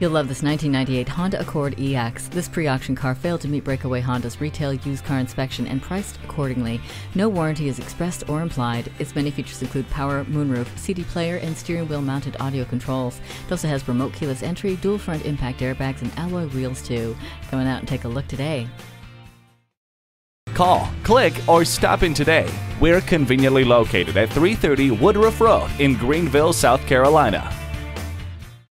You'll love this 1998 Honda Accord EX. This pre-auction car failed to meet Breakaway Honda's retail used car inspection and priced accordingly. No warranty is expressed or implied. Its many features include power, moonroof, CD player, and steering wheel mounted audio controls. It also has remote keyless entry, dual front impact airbags, and alloy wheels too. Come on out and take a look today. Call, click, or stop in today. We're conveniently located at 330 Woodruff Road in Greenville, South Carolina.